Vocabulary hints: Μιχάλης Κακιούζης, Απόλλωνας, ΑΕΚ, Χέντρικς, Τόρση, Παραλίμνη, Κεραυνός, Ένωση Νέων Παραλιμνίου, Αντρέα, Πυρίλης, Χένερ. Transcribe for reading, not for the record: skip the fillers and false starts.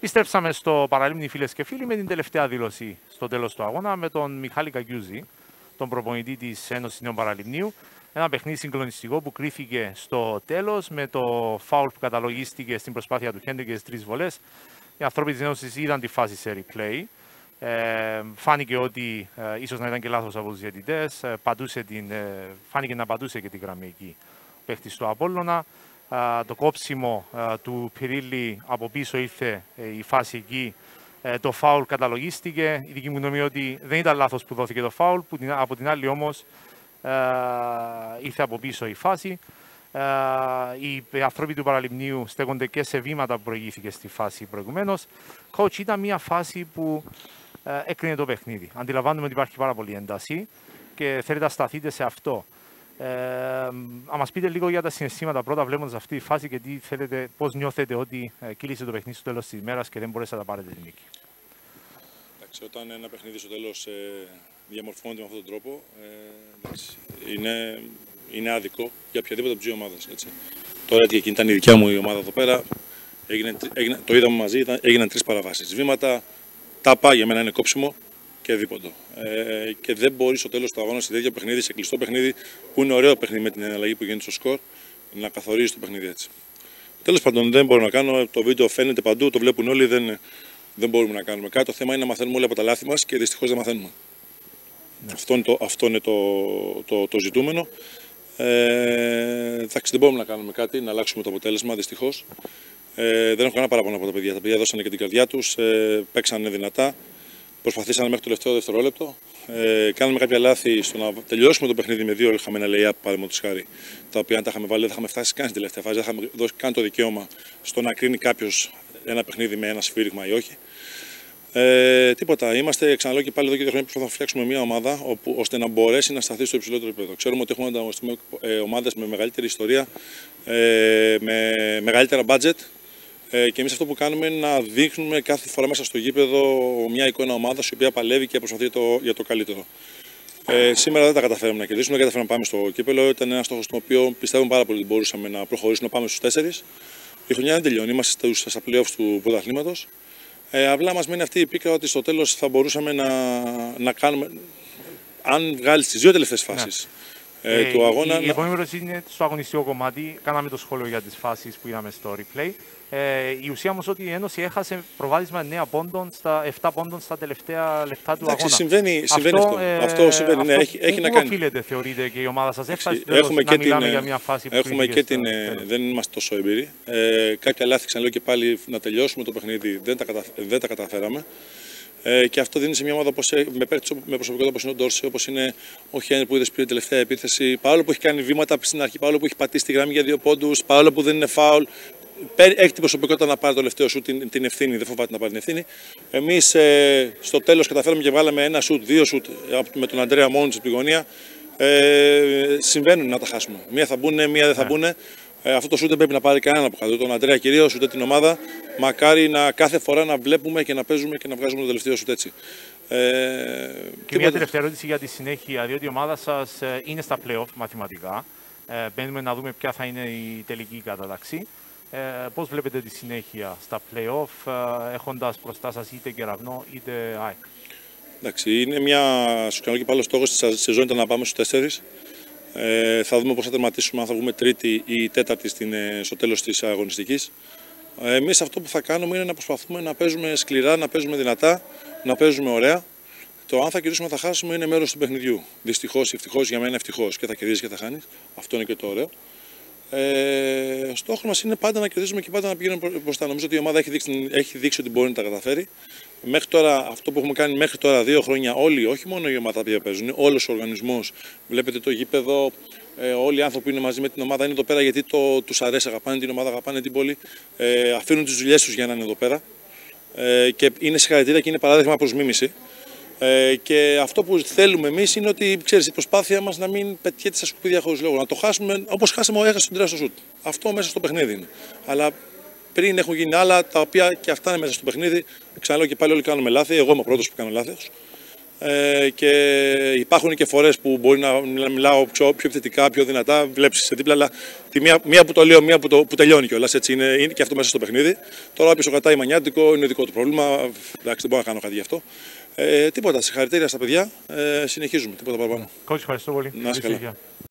Πιστέψαμε στο Παραλίμνη, φίλες και φίλοι, με την τελευταία δήλωση στο τέλος του αγώνα με τον Μιχάλη Κακιούζη, τον προπονητή της Ένωσης Νέων Παραλιμνίου. Ένα παιχνίδι συγκλονιστικό που κρίθηκε στο τέλος με το φάουλ που καταλογίστηκε στην προσπάθεια του Χέντρικς στις 3 βολές. Οι άνθρωποι της Ένωσης είδαν τη φάση σε replay. Φάνηκε ότι ίσως να ήταν και λάθος από τους διαιτητές. Φάνηκε να πατούσε και την γραμμή εκεί ο παίχτης του Απόλλωνα. Το κόψιμο του Πυρίλη από πίσω ήρθε η φάση εκεί. Το φάουλ καταλογίστηκε. Η δική μου γνώμη ότι δεν ήταν λάθος που δόθηκε το φάουλ. Από την άλλη όμως ήρθε από πίσω η φάση. Οι άνθρωποι του Παραλιμνίου στέκονται και σε βήματα που προηγήθηκε στη φάση προηγουμένως. Coach, ήταν μια φάση που έκρινε το παιχνίδι. Αντιλαμβάνομαι ότι υπάρχει πάρα πολύ ένταση και θέλετε να σταθείτε σε αυτό. Αν μας πείτε λίγο για τα συναισθήματα πρώτα βλέποντας αυτή τη φάση και τι θέλετε, πώς νιώθετε ότι κύλησε το παιχνίδι στο τέλος της ημέρας και δεν μπορέσατε να πάρετε την νίκη. Εντάξει, όταν ένα παιχνίδι στο τέλος διαμορφώνεται με αυτόν τον τρόπο, είναι άδικο για οποιαδήποτε από τις δύο ομάδες. Τώρα γιατί εκείνη ήταν η δικιά μου η ομάδα εδώ πέρα, το είδαμε μαζί, έγιναν 3 παραβάσεις. Βήματα, τάπα για μένα είναι κόψιμο και δίποντο. Και δεν μπορεί στο τέλος του αγώνα σε τέτοιο παιχνίδι, σε κλειστό παιχνίδι, που είναι ωραίο παιχνίδι με την εναλλαγή που γίνεται στο σκορ, να καθορίζει το παιχνίδι έτσι. Τέλος πάντων, δεν μπορώ να κάνω. Το βίντεο φαίνεται παντού, το βλέπουν όλοι, δεν μπορούμε να κάνουμε κάτι. Το θέμα είναι να μαθαίνουμε όλοι από τα λάθη μας και δυστυχώς δεν μαθαίνουμε. Ναι. Αυτό είναι το ζητούμενο. Εντάξει, δεν μπορούμε να κάνουμε κάτι, να αλλάξουμε το αποτέλεσμα δυστυχώς. Δεν έχω κανένα παράπονο από τα παιδιά. Τα παιδιά δώσανε και την καρδιά τους, παίξανε δυνατά, προσπαθήσανε μέχρι το τελευταίο δευτερόλεπτο. Κάναμε κάποια λάθη στο να τελειώσουμε το παιχνίδι με 2 χαμένα lay-up, παραδείγματος χάρη, τα οποία αν τα είχαμε βάλει δεν θα είχαμε φτάσει καν στην τελευταία φάση, δεν θα είχαμε δώσει καν το δικαίωμα στο να κρίνει κάποιος ένα παιχνίδι με ένα σφύριγμα ή όχι. Τίποτα. Είμαστε, ξαναλέω και πάλι, εδώ και 2 χρόνια προσπαθούμε να φτιάξουμε μια ομάδα ώστε να μπορέσει να σταθεί στο υψηλότερο επίπεδο. Ξέρουμε ότι έχουμε ανταγωνιστούμε ομάδες με μεγαλύτερη ιστορία, με μεγαλύτερα budget. Και εμείς αυτό που κάνουμε είναι να δείχνουμε κάθε φορά μέσα στο γήπεδο μια εικόνα ομάδα η οποία παλεύει και προσπαθεί για το καλύτερο. Σήμερα δεν τα καταφέραμε να κερδίσουμε, δεν καταφέραμε να πάμε στο κύπελλο. Ήταν ένα στόχο στον οποίο πιστεύουμε πάρα πολύ ότι μπορούσαμε να προχωρήσουμε, να πάμε στους 4. Η χρονιά δεν τελειώνει. Είμαστε στα playoffs του πρωταθλήματος. Απλά μας μένει αυτή η πίκρα ότι στο τέλος θα μπορούσαμε να κάνουμε. Αν βγάλει τις 2 τελευταίες φάσεις του αγώνα. Η επόμενη ερώτηση είναι στο αγωνιστικό κομμάτι. Κάναμε το σχόλιο για τις φάσεις που είδαμε στο replay. Η ουσία όμως ότι η Ένωση έχασε προβάδισμα 7 πόντων στα τελευταία λεπτά του αγώνα. Αυτό συμβαίνει. Ναι, έχει να κάνει. Οφείλεται, θεωρείτε, και η ομάδα σας έφτασε να μιλάμε για μια φάση που δεν είμαστε τόσο έμπειροι. Κάποια λάθη, ξαναλέω και πάλι, να τελειώσουμε το παιχνίδι δεν τα καταφέραμε. Και αυτό δίνει σε μια ομάδα με προσωπικότητα όπως είναι ο Τόρση, όπως είναι ο Χένερ που είδες πριν την τελευταία επίθεση. Παρόλο που έχει κάνει βήματα στην αρχή, παρόλο που έχει πατήσει τη γραμμή για 2 πόντους, παρόλο που δεν είναι φάουλ. Έχει την προσωπικότητα να πάρει το τελευταίο σου την ευθύνη, δεν φοβάται να πάρει την ευθύνη. Εμείς στο τέλος καταφέραμε και βγάλαμε 1 σουτ, 2 σουτ με τον Αντρέα μόνο στην γωνία. Συμβαίνουν να τα χάσουμε. Μία θα μπουν, μία δεν θα μπουν. Αυτό το σουτ δεν πρέπει να πάρει κανένα από κάτω. Τον Αντρέα κυρίως, ούτε την ομάδα. Μακάρι να κάθε φορά να βλέπουμε και να παίζουμε και να βγάζουμε το τελευταίο σουτ έτσι. Και μια τελευταία ερώτηση για τη συνέχεια, διότι η ομάδα σας είναι στα playoff μαθηματικά. Μπαίνουμε να δούμε ποια θα είναι η τελική κατάταξη. Πώς βλέπετε τη συνέχεια στα play-off, έχοντας μπροστά σας είτε Κεραυνό είτε ΑΕΚ? Εντάξει, είναι σου κάνω και πάλι στόχος της σεζόν ήταν να πάμε στους 4. Θα δούμε πώς θα τερματίσουμε, αν θα βγούμε 3η ή 4η στο τέλος της αγωνιστικής. Εμείς αυτό που θα κάνουμε είναι να προσπαθούμε να παίζουμε σκληρά, να παίζουμε δυνατά, να παίζουμε ωραία. Το αν θα κερδίσουμε θα χάσουμε είναι μέρος του παιχνιδιού. Δυστυχώς ή ευτυχώς, για μένα ευτυχώς, και θα κερδίσεις και θα χάνεις. Αυτό είναι και το ωραίο. Στόχος μας είναι πάντα να κερδίζουμε και πάντα να πηγαίνουμε μπροστά. Νομίζω ότι η ομάδα έχει δείξει ότι μπορεί να τα καταφέρει. Μέχρι τώρα, αυτό που έχουμε κάνει μέχρι τώρα 2 χρόνια, όλοι, όχι μόνο η ομάδα που παίζουν, όλος ο οργανισμός. Βλέπετε το γήπεδο, όλοι οι άνθρωποι είναι μαζί με την ομάδα, είναι εδώ πέρα γιατί τους αρέσει, αγαπάνε την ομάδα, αγαπάνε την πόλη. Αφήνουν τις δουλειές τους για να είναι εδώ πέρα. Και είναι συγχαρητήρια και είναι παράδειγμα προς μίμηση. Και αυτό που θέλουμε εμείς είναι ότι, ξέρεις, η προσπάθεια μας να μην πετιέται στα σκουπίδια χωρίς λόγο. Να το χάσουμε όπως χάσαμε τον τρία στο σουτ. Αυτό μέσα στο παιχνίδι είναι. Αλλά πριν έχουν γίνει άλλα τα οποία και αυτά είναι μέσα στο παιχνίδι. Ξαναλέω και πάλι, όλοι κάνουμε λάθη. Εγώ είμαι ο πρώτος που κάνω λάθος. και υπάρχουν και φορές που μπορεί να μιλάω πιο επιθετικά, πιο δυνατά, βλέπεις σε δίπλα, αλλά τη μία που το λέω, μία που τελειώνει κιόλας, έτσι είναι και αυτό μέσα στο παιχνίδι. Τώρα όποιος κρατάει μανιάτικο είναι δικό του πρόβλημα, εντάξει, δεν μπορώ να κάνω κάτι γι' αυτό. Τίποτα, συγχαρητήρια στα παιδιά, συνεχίζουμε, τίποτα παραπάνω. Κότσι, ευχαριστώ πολύ. Να είσαι καλά.